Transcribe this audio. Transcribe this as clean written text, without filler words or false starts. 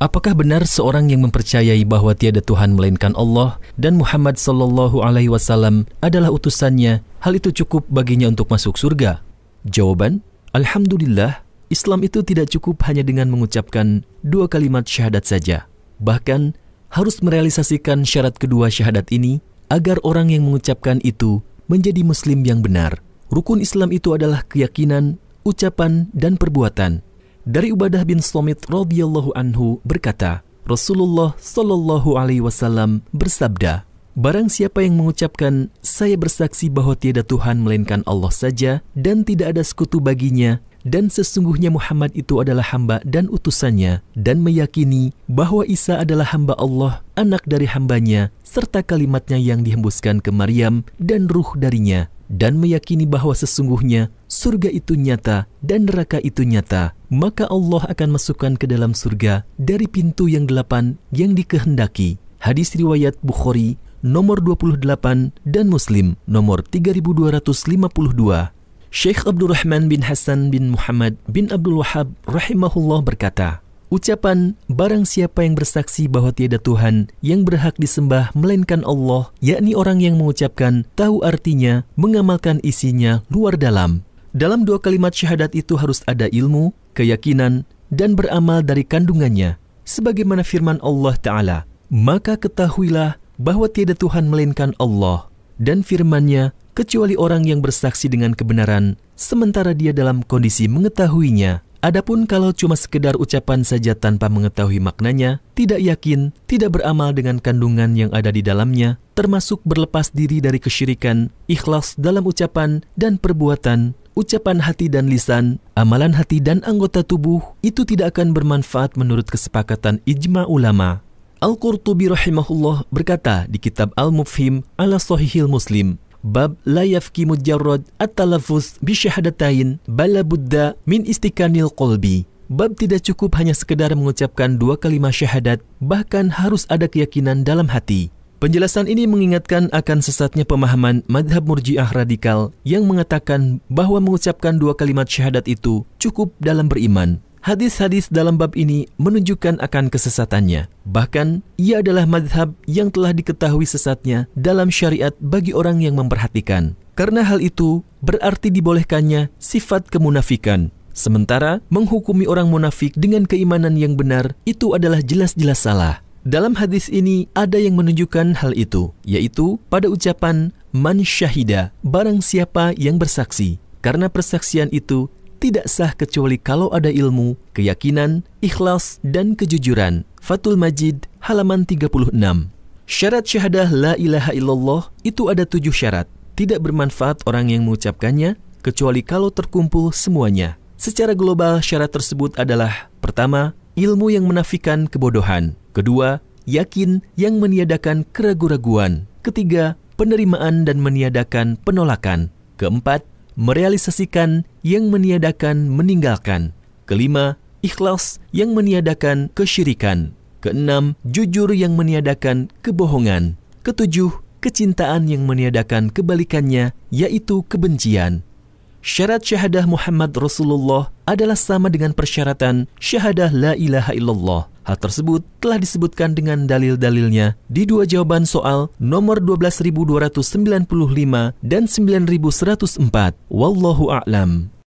Apakah benar seorang yang mempercayai bahwa tiada Tuhan melainkan Allah dan Muhammad Shallallahu Alaihi Wasallam adalah utusannya, hal itu cukup baginya untuk masuk surga? Jawaban, Alhamdulillah, Islam itu tidak cukup hanya dengan mengucapkan dua kalimat syahadat saja. Bahkan, harus merealisasikan syarat kedua syahadat ini agar orang yang mengucapkan itu menjadi Muslim yang benar. Rukun Islam itu adalah keyakinan, ucapan, dan perbuatan. Dari Ubadah bin Shamit radhiyallahu anhu berkata, Rasulullah Shallallahu Alaihi Wasallam bersabda, barang siapa yang mengucapkan, saya bersaksi bahwa tiada Tuhan melainkan Allah saja dan tidak ada sekutu baginya, dan sesungguhnya Muhammad itu adalah hamba dan utusannya, dan meyakini bahwa Isa adalah hamba Allah, anak dari hambanya, serta kalimatnya yang dihembuskan ke Maryam dan ruh darinya, dan meyakini bahwa sesungguhnya surga itu nyata dan neraka itu nyata, maka Allah akan masukkan ke dalam surga dari pintu yang 8 yang dikehendaki. Hadis riwayat Bukhari nomor 28 dan Muslim nomor 3252. Syekh Abdurrahman bin Hasan bin Muhammad bin Abdul Wahab rahimahullah berkata, ucapan barang siapa yang bersaksi bahwa tiada Tuhan yang berhak disembah melainkan Allah, yakni orang yang mengucapkan, tahu artinya, mengamalkan isinya luar dalam. Dalam dua kalimat syahadat itu harus ada ilmu, keyakinan, dan beramal dari kandungannya. Sebagaimana firman Allah Ta'ala, maka ketahuilah bahwa tiada Tuhan melainkan Allah, dan firman-Nya, kecuali orang yang bersaksi dengan kebenaran, sementara dia dalam kondisi mengetahuinya. Adapun kalau cuma sekedar ucapan saja tanpa mengetahui maknanya, tidak yakin, tidak beramal dengan kandungan yang ada di dalamnya, termasuk berlepas diri dari kesyirikan, ikhlas dalam ucapan dan perbuatan, ucapan hati dan lisan, amalan hati dan anggota tubuh, itu tidak akan bermanfaat menurut kesepakatan ijma ulama. Al-Qurtubi rahimahullah berkata di kitab Al-Mufhim ala sahihil muslim, bab la yafki mujarrad at-talaffuz bi syahadatain bala budda min istikanil qalbi. Bab tidak cukup hanya sekedar mengucapkan dua kalimat syahadat, bahkan harus ada keyakinan dalam hati. Penjelasan ini mengingatkan akan sesatnya pemahaman madhab Murji'ah radikal yang mengatakan bahwa mengucapkan dua kalimat syahadat itu cukup dalam beriman. Hadis-hadis dalam bab ini menunjukkan akan kesesatannya. Bahkan, ia adalah madhab yang telah diketahui sesatnya dalam syariat bagi orang yang memperhatikan. Karena hal itu berarti dibolehkannya sifat kemunafikan. Sementara, menghukumi orang munafik dengan keimanan yang benar itu adalah jelas-jelas salah. Dalam hadis ini ada yang menunjukkan hal itu, yaitu pada ucapan man syahida, barang siapa yang bersaksi. Karena persaksian itu tidak sah kecuali kalau ada ilmu, keyakinan, ikhlas, dan kejujuran. Fatul Majid, halaman 36. Syarat syahadah la ilaha illallah itu ada 7 syarat. Tidak bermanfaat orang yang mengucapkannya, kecuali kalau terkumpul semuanya. Secara global, syarat tersebut adalah: pertama, ilmu yang menafikan kebodohan. Kedua, yakin yang meniadakan keraguan-raguan. Ketiga, penerimaan dan meniadakan penolakan. Keempat, merealisasikan yang meniadakan meninggalkan. Kelima, ikhlas yang meniadakan kesyirikan. Keenam, jujur yang meniadakan kebohongan. Ketujuh, kecintaan yang meniadakan kebalikannya, yaitu kebencian. Syarat syahadah Muhammad Rasulullah adalah sama dengan persyaratan syahadah la ilaha illallah. Hal tersebut telah disebutkan dengan dalil-dalilnya di dua jawaban soal nomor 12.295 dan 9.104. Wallahu a'lam.